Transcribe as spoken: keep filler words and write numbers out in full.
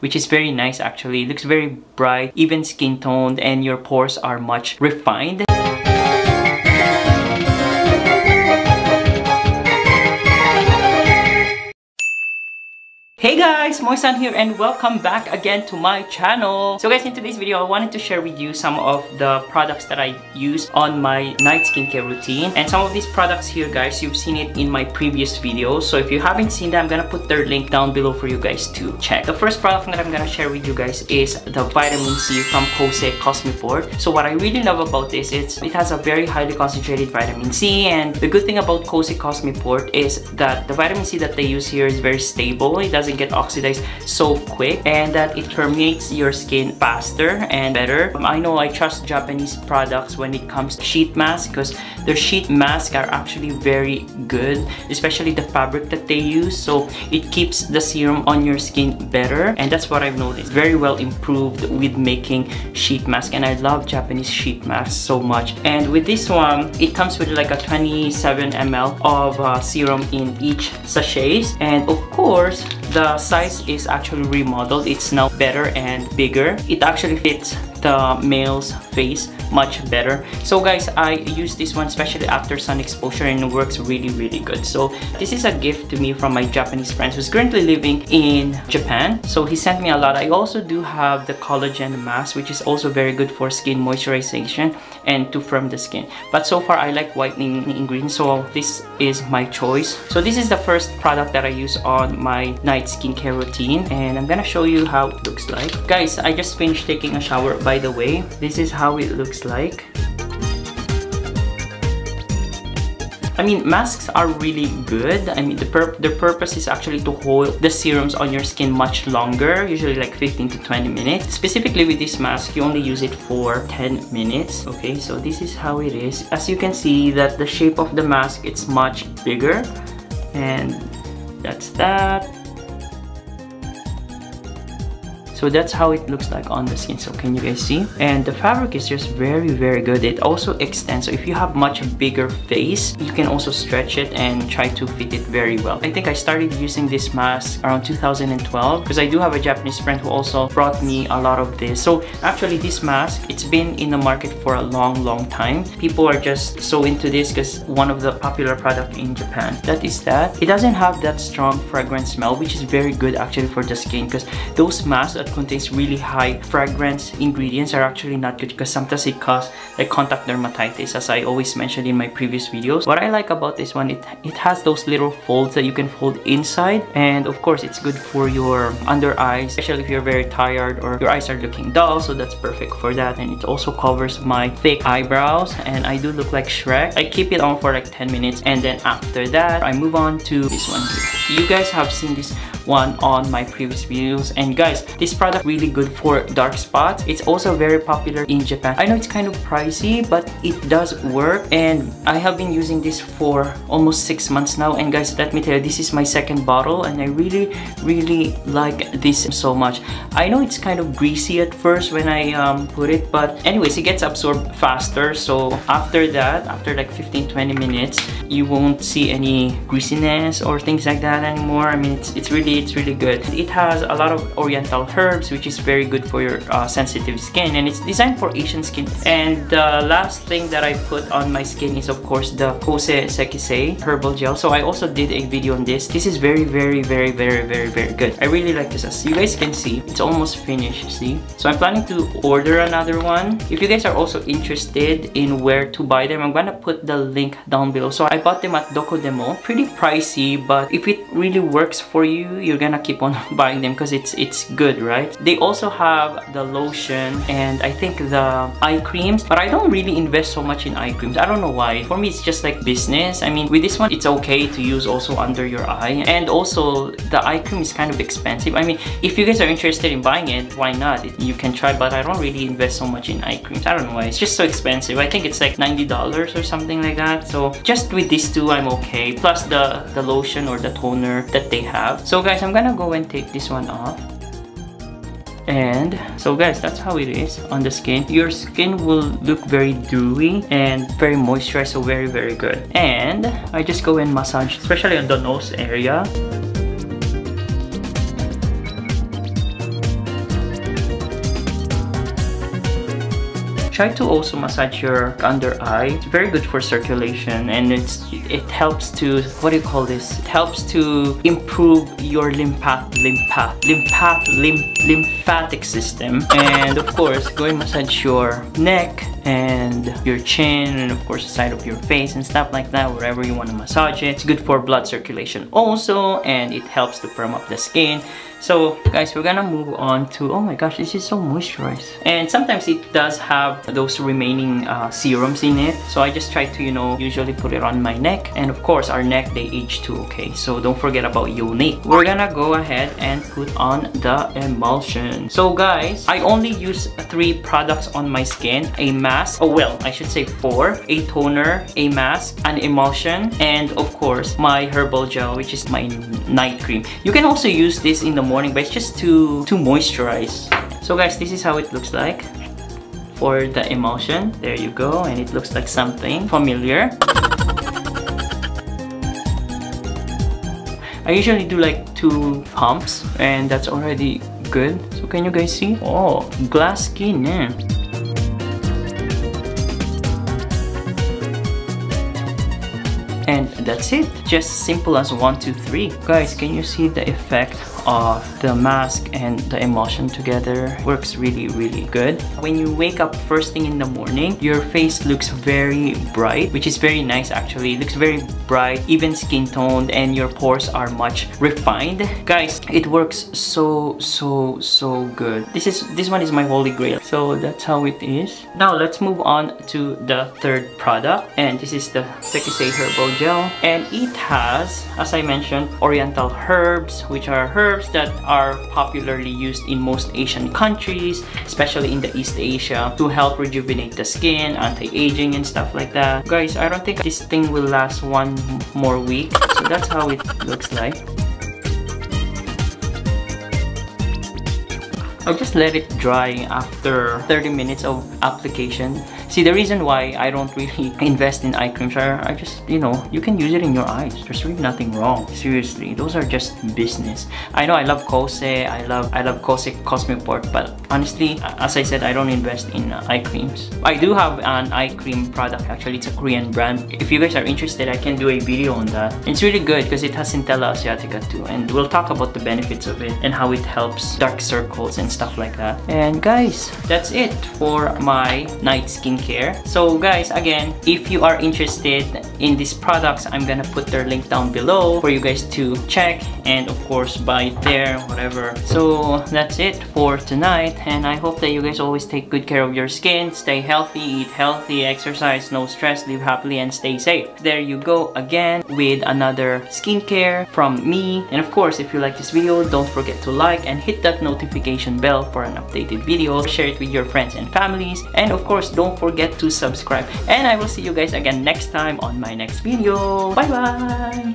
which is very nice actually. It looks very bright, even skin toned, and your pores are much refined. Hey guys, Moisan here and welcome back again to my channel. So guys, in today's video, I wanted to share with you some of the products that I use on my night skincare routine. And some of these products here guys, you've seen it in my previous videos. So if you haven't seen them, I'm gonna put their link down below for you guys to check. The first product that I'm gonna share with you guys is the Vitamin C from Kose Sekkisei. So what I really love about this is it has a very highly concentrated vitamin C, and the good thing about Kose Sekkisei is that the vitamin C that they use here is very stable. It doesn't get oxidized so quick, and that it permeates your skin faster and better. um, I know I trust Japanese products when it comes to sheet masks, because their sheet masks are actually very good, especially the fabric that they use, so it keeps the serum on your skin better. And that's what I've noticed, very well improved with making sheet mask, and I love Japanese sheet masks so much. And with this one, it comes with like a twenty-seven milliliters of uh, serum in each sachets, and of course the size is actually remodeled. It's now better and bigger. It actually fits the male's face much better. So guys, I use this one especially after sun exposure, and it works really really good. So this is a gift to me from my Japanese friends who's currently living in Japan, so he sent me a lot. I also do have the collagen mask, which is also very good for skin moisturization and to firm the skin, but so far I like whitening ingredients, so this is my choice. So this is the first product that I use on my night skincare routine, and I'm gonna show you how it looks like. Guys, I just finished taking a shower, by the way. This is how it looks like. I mean, masks are really good. I mean, the pur their purpose is actually to hold the serums on your skin much longer, usually like fifteen to twenty minutes. Specifically with this mask, you only use it for ten minutes. Okay, so this is how it is. As you can see that the shape of the mask, it's much bigger. And that's that. So that's how it looks like on the skin. So can you guys see? And the fabric is just very very good. It also extends, so if you have much bigger face, you can also stretch it and try to fit it very well. I think I started using this mask around two thousand twelve, because I do have a Japanese friend who also brought me a lot of this. So actually this mask, it's been in the market for a long long time. People are just so into this because one of the popular products in Japan. That is that. It doesn't have that strong fragrant smell, which is very good actually for the skin, because those masks that contains really high fragrance ingredients are actually not good, because sometimes it causes like contact dermatitis, as I always mentioned in my previous videos. What I like about this one, it, it has those little folds that you can fold inside, and of course it's good for your under eyes, especially if you're very tired or your eyes are looking dull, so that's perfect for that. And it also covers my thick eyebrows, and I do look like Shrek. I keep it on for like ten minutes, and then after that I move on to this one here. You guys have seen this one on my previous videos, and guys, this product really good for dark spots. It's also very popular in Japan. I know it's kind of pricey, but it does work, and I have been using this for almost six months now. And guys, let me tell you, this is my second bottle, and I really really like this so much. I know it's kind of greasy at first when I um, put it, but anyways, it gets absorbed faster, so after that, after like fifteen to twenty minutes, you won't see any greasiness or things like that anymore. I mean, it's, it's really it's really good. It has a lot of oriental herbs, which is very good for your uh, sensitive skin, and it's designed for Asian skin. And the last thing that I put on my skin is of course the Kose Sekkisei herbal gel. So I also did a video on this. This is very very very very very very good. I really like this. As you guys can see, it's almost finished, see? So I'm planning to order another one. If you guys are also interested in where to buy them, I'm gonna put the link down below. So I bought them at Dokodemo. Pretty pricey, but if it really works for you, you're gonna keep on buying them, because it's it's good, right? They also have the lotion, and I think the eye creams, but I don't really invest so much in eye creams. I don't know why. For me, it's just like business. I mean, with this one, it's okay to use also under your eye, and also the eye cream is kind of expensive. I mean, if you guys are interested in buying it, why not? It, you can try, but I don't really invest so much in eye creams. I don't know why. It's just so expensive. I think it's like ninety dollars or something like that. So just with these two, I'm okay. Plus the, the lotion or the toner that they have. So guys, I'm gonna go and take this one off. And so guys, that's how it is on the skin. Your skin will look very dewy and very moisturized, so very very good. And I just go and massage, especially on the nose area. try to also massage your under eye. It's very good for circulation, and it's it helps to, what do you call this? It helps to improve your lymphatic lymphatic lymphatic lymphatic system. And of course, go and massage your neck and your chin, and of course the side of your face and stuff like that, wherever you want to massage it. It's good for blood circulation also, and it helps to firm up the skin. So guys, we're gonna move on to, oh my gosh, this is so moisturized. And sometimes it does have those remaining uh, serums in it, so I just try to, you know, usually put it on my neck. And of course our neck, they age too, okay? So don't forget about yoni. We're gonna go ahead and put on the emulsion. So guys, I only use three products on my skin: a mask, oh well, I should say four, a toner, a mask, an emulsion, and of course my herbal gel, which is my night cream. You can also use this in the morning morning, but it's just to to moisturize. So guys, this is how it looks like for the emulsion. There you go, and it looks like something familiar. I usually do like two pumps, and that's already good. So can you guys see? Oh, glass skin, yeah. And that's it, just simple as one, two, three. Guys, can you see the effect of the mask and the emulsion together? Works really, really good. When you wake up first thing in the morning, your face looks very bright, which is very nice actually. It looks very bright, even skin toned, and your pores are much refined. Guys, it works so, so, so good. This is this one is my holy grail. So that's how it is. Now let's move on to the third product, and this is the Sekkisei herbal gel, and it has, as I mentioned, oriental herbs, which are herbs that are popularly used in most Asian countries, especially in the East Asia, to help rejuvenate the skin, anti-aging and stuff like that. Guys, I don't think this thing will last one more week, so that's how it looks like. I'll just let it dry after thirty minutes of application. See, the reason why I don't really invest in eye creams are, I just, you know, you can use it in your eyes. There's really nothing wrong. Seriously, those are just business. I know I love Kose, I love I love Kose Cosmeport, but honestly, as I said, I don't invest in uh, eye creams. I do have an eye cream product actually. It's a Korean brand. If you guys are interested, I can do a video on that. It's really good because it has Centella Asiatica too, and we'll talk about the benefits of it and how it helps dark circles and stuff like that. And guys, that's it for my night skincare. So guys, again, if you are interested in these products, I'm gonna put their link down below for you guys to check, and of course buy it there, whatever. So that's it for tonight, and I hope that you guys always take good care of your skin. Stay healthy, eat healthy, exercise, no stress, live happily, and stay safe. There you go again with another skincare from me. And of course, if you like this video, don't forget to like and hit that notification bell bell for an updated video. Share it with your friends and families, and of course don't forget to subscribe, and I will see you guys again next time on my next video. Bye bye.